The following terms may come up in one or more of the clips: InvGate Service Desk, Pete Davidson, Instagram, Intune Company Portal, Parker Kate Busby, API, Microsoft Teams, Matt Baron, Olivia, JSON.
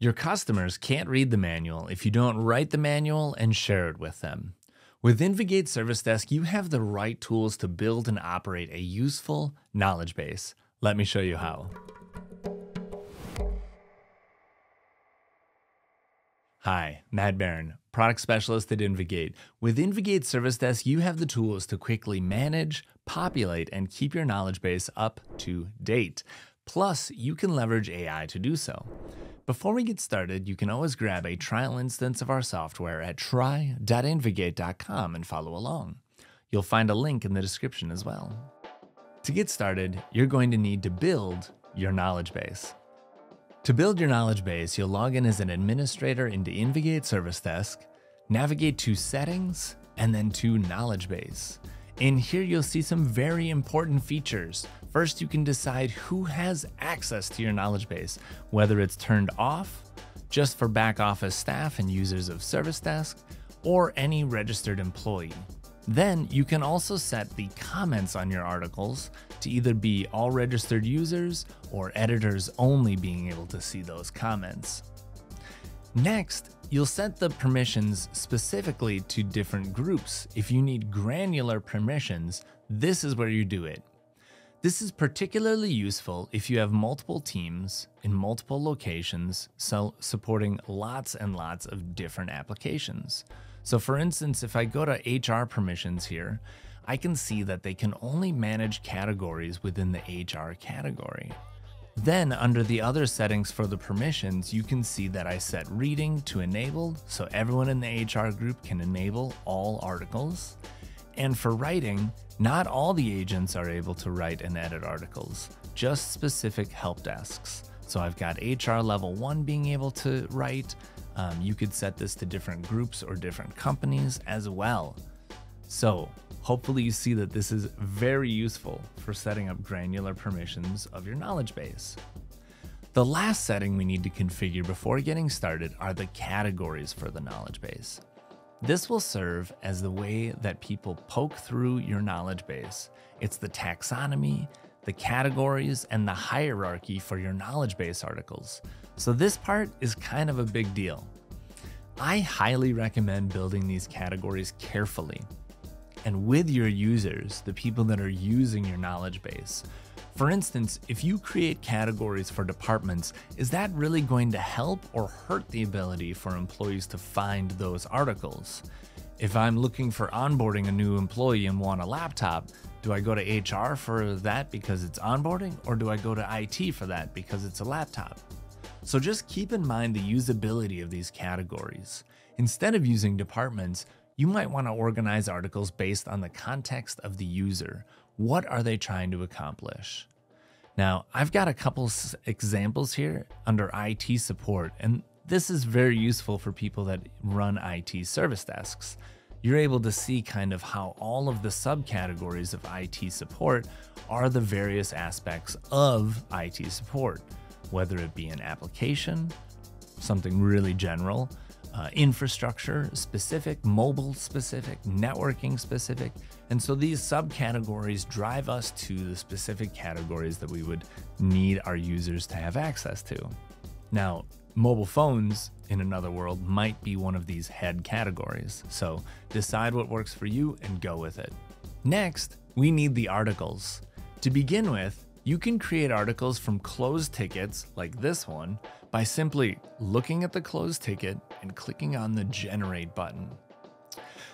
Your customers can't read the manual if you don't write the manual and share it with them. With InvGate Service Desk, you have the right tools to build and operate a useful knowledge base. Let me show you how. Hi, Matt Baron, product specialist at InvGate. With InvGate Service Desk, you have the tools to quickly manage, populate, and keep your knowledge base up to date. Plus, you can leverage AI to do so. Before we get started, you can always grab a trial instance of our software at try.invgate.com and follow along. You'll find a link in the description as well. To get started, you're going to need to build your knowledge base. To build your knowledge base, you'll log in as an administrator into InvGate Service Desk, navigate to Settings, and then to Knowledge Base. In here, you'll see some very important features. First, you can decide who has access to your knowledge base, whether it's turned off just for back office staff and users of Service Desk, or any registered employee. Then you can also set the comments on your articles to either be all registered users or editors only being able to see those comments. Next, you'll set the permissions specifically to different groups. If you need granular permissions, this is where you do it. This is particularly useful if you have multiple teams in multiple locations, so supporting lots and lots of different applications. So for instance, if I go to HR permissions here, I can see that they can only manage categories within the HR category. Then under the other settings for the permissions, you can see that I set reading to enabled, so everyone in the HR group can enable all articles. And for writing, not all the agents are able to write and edit articles, just specific help desks. So I've got HR level 1 being able to write. You could set this to different groups or different companies as well. So hopefully you see that this is very useful for setting up granular permissions of your knowledge base. The last setting we need to configure before getting started are the categories for the knowledge base. This will serve as the way that people poke through your knowledge base. It's the taxonomy, the categories, and the hierarchy for your knowledge base articles. So this part is kind of a big deal. I highly recommend building these categories carefully and with your users, the people that are using your knowledge base. For instance, if you create categories for departments, is that really going to help or hurt the ability for employees to find those articles? If I'm looking for onboarding a new employee and want a laptop, do I go to HR for that because it's onboarding, or do I go to IT for that because it's a laptop? So just keep in mind the usability of these categories. Instead of using departments, you might want to organize articles based on the context of the user. What are they trying to accomplish? Now, I've got a couple examples here under IT support, and this is very useful for people that run IT service desks. You're able to see kind of how all of the subcategories of IT support are the various aspects of IT support, whether it be an application, something really general, infrastructure specific, mobile specific, networking specific. And so these subcategories drive us to the specific categories that we would need our users to have access to. Now, mobile phones in another world might be one of these head categories. So decide what works for you and go with it. Next, we need the articles. To begin with, you can create articles from closed tickets like this one by simply looking at the closed ticket and clicking on the Generate button.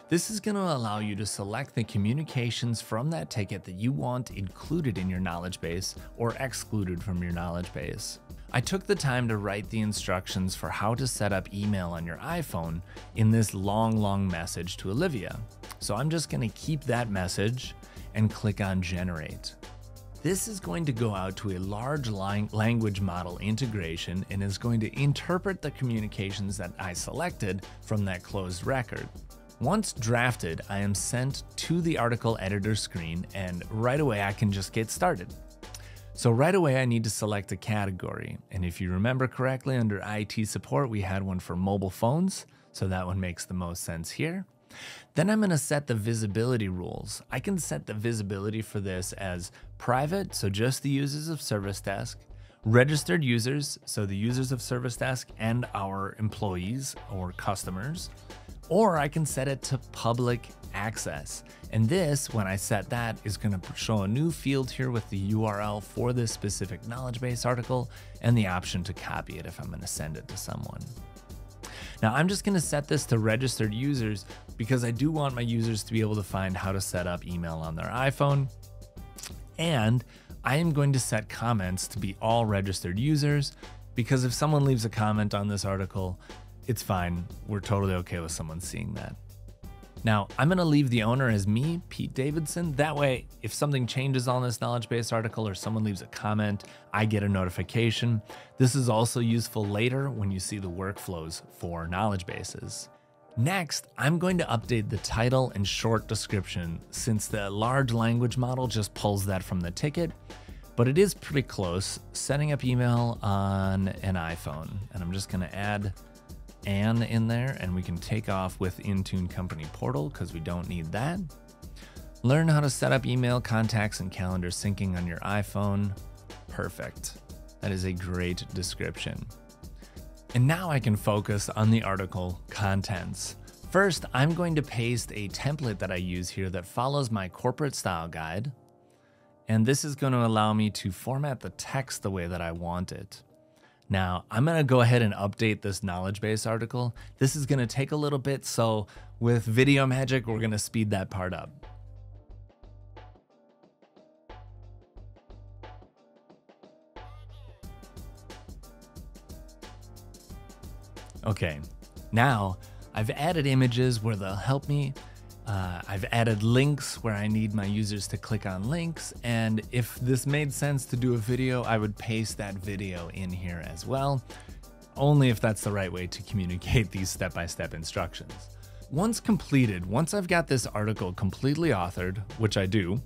This is going to allow you to select the communications from that ticket that you want included in your knowledge base or excluded from your knowledge base. I took the time to write the instructions for how to set up email on your iPhone in this long, long message to Olivia. So I'm just going to keep that message and click on Generate. This is going to go out to a large language model integration and is going to interpret the communications that I selected from that closed record. Once drafted, I am sent to the article editor screen, and right away I can just get started. So right away I need to select a category. And if you remember correctly, under IT support, we had one for mobile phones. So that one makes the most sense here. Then I'm going to set the visibility rules. I can set the visibility for this as private, so just the users of Service Desk, registered users, so the users of Service Desk and our employees or customers, or I can set it to public access. And this, when I set that, is going to show a new field here with the URL for this specific knowledge base article and the option to copy it if I'm going to send it to someone. Now I'm just going to set this to registered users because I do want my users to be able to find how to set up email on their iPhone. And I am going to set comments to be all registered users because if someone leaves a comment on this article, it's fine. We're totally okay with someone seeing that. Now, I'm going to leave the owner as me, Pete Davidson. That way, if something changes on this knowledge base article or someone leaves a comment, I get a notification. This is also useful later when you see the workflows for knowledge bases. Next, I'm going to update the title and short description since the large language model just pulls that from the ticket, but it is pretty close, setting up email on an iPhone. And I'm just going to add Anne in there, and we can take off with Intune Company Portal because we don't need that. Learn how to set up email, contacts, and calendar syncing on your iPhone. Perfect. That is a great description. And now I can focus on the article contents. First, I'm going to paste a template that I use here that follows my corporate style guide. And this is going to allow me to format the text the way that I want it. Now, I'm going to go ahead and update this knowledge base article. This is going to take a little bit, so with video magic, we're going to speed that part up. Okay, now I've added images where they'll help me. I've added links where I need my users to click on links, and if this made sense to do a video, I would paste that video in here as well, only if that's the right way to communicate these step-by-step instructions. Once completed, once I've got this article completely authored, which I do,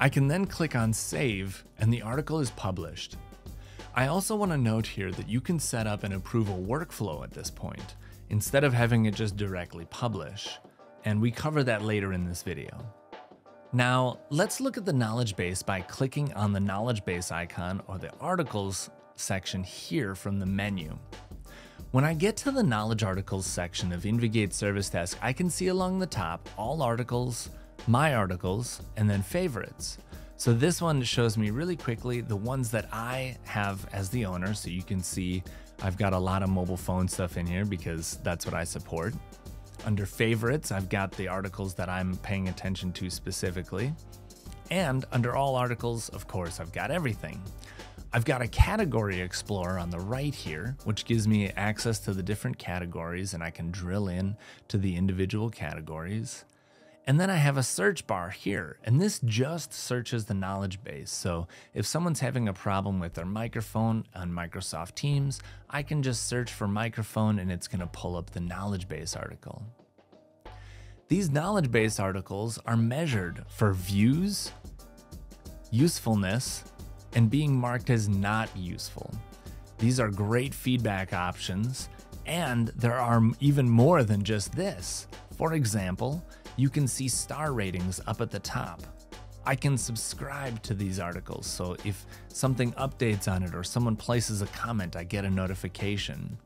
I can then click on save and the article is published. I also want to note here that you can set up and approve a workflow at this point, instead of having it just directly publish. And we cover that later in this video. Now, let's look at the knowledge base by clicking on the knowledge base icon or the articles section here from the menu. When I get to the knowledge articles section of InvGate Service Desk, I can see along the top all articles, my articles, and then favorites. So this one shows me really quickly the ones that I have as the owner. So you can see I've got a lot of mobile phone stuff in here because that's what I support. Under favorites, I've got the articles that I'm paying attention to specifically. And under all articles, of course, I've got everything. I've got a category explorer on the right here, which gives me access to the different categories and I can drill in to the individual categories. And then I have a search bar here, and this just searches the knowledge base. So if someone's having a problem with their microphone on Microsoft Teams, I can just search for microphone and it's going to pull up the knowledge base article. These knowledge base articles are measured for views, usefulness, and being marked as not useful. These are great feedback options, and there are even more than just this. For example, you can see star ratings up at the top. I can subscribe to these articles, so if something updates on it or someone places a comment, I get a notification.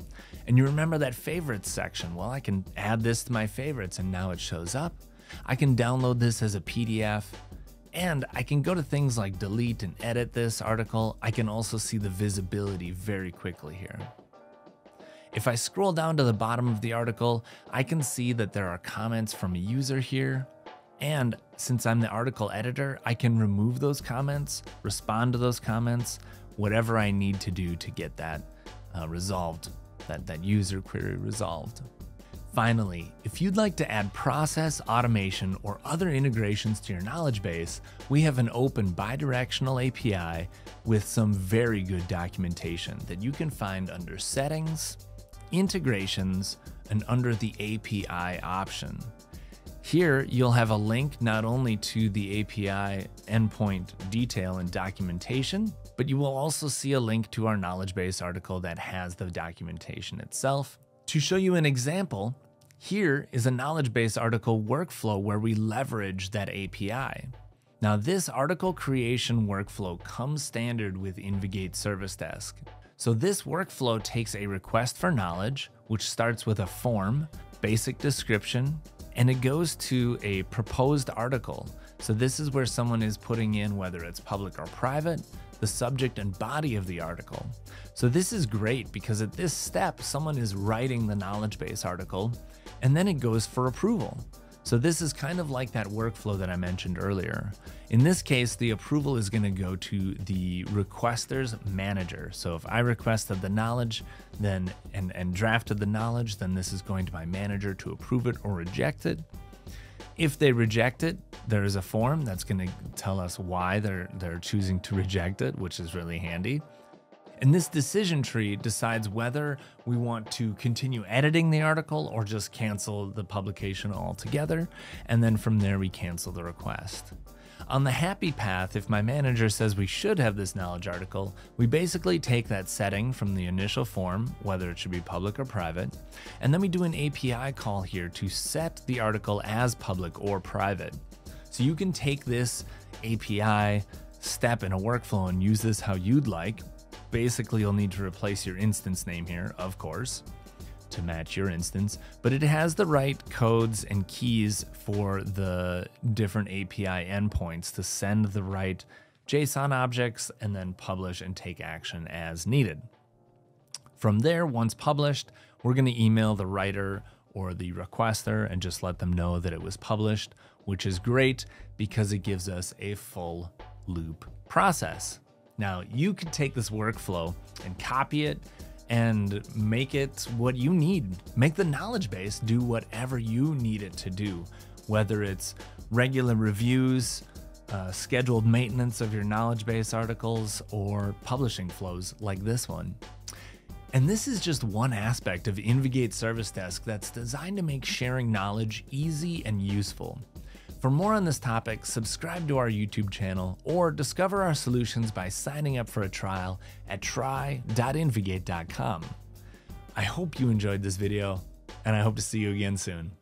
And you remember that favorites section? Well, I can add this to my favorites and now it shows up. I can download this as a PDF, and I can go to things like delete and edit this article. I can also see the visibility very quickly here. If I scroll down to the bottom of the article, I can see that there are comments from a user here. And since I'm the article editor, I can remove those comments, respond to those comments, whatever I need to do to get that resolved, that user query resolved. Finally, if you'd like to add process, automation, or other integrations to your knowledge base, we have an open bi-directional API with some very good documentation that you can find under Settings, Integrations, and under the API option. Here, you'll have a link not only to the API endpoint detail and documentation, but you will also see a link to our knowledge base article that has the documentation itself. To show you an example, here is a knowledge base article workflow where we leverage that API. Now, this article creation workflow comes standard with InvGate Service Desk. So this workflow takes a request for knowledge, which starts with a form, basic description, and it goes to a proposed article. So this is where someone is putting in whether it's public or private, the subject and body of the article. So this is great because at this step, someone is writing the knowledge base article, and then it goes for approval. So this is kind of like that workflow that I mentioned earlier. In this case, the approval is gonna go to the requester's manager. So if I requested the knowledge then and drafted the knowledge, then this is going to my manager to approve it or reject it. If they reject it, there is a form that's gonna tell us why they're choosing to reject it, which is really handy. And this decision tree decides whether we want to continue editing the article or just cancel the publication altogether. And then from there, we cancel the request. On the happy path, if my manager says we should have this knowledge article, we basically take that setting from the initial form, whether it should be public or private, and then we do an API call here to set the article as public or private. So you can take this API step in a workflow and use this how you'd like. Basically, you'll need to replace your instance name here, of course, to match your instance, but it has the right codes and keys for the different API endpoints to send the right JSON objects and then publish and take action as needed. From there, once published, we're going to email the writer or the requester and just let them know that it was published, which is great because it gives us a full loop process. Now, you could take this workflow and copy it and make it what you need. Make the knowledge base do whatever you need it to do, whether it's regular reviews, scheduled maintenance of your knowledge base articles, or publishing flows like this one. And this is just one aspect of InvGate Service Desk that's designed to make sharing knowledge easy and useful. For more on this topic, subscribe to our YouTube channel or discover our solutions by signing up for a trial at try.invgate.com. I hope you enjoyed this video, and I hope to see you again soon.